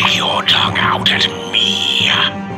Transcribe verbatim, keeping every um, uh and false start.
Stick your tongue out at me.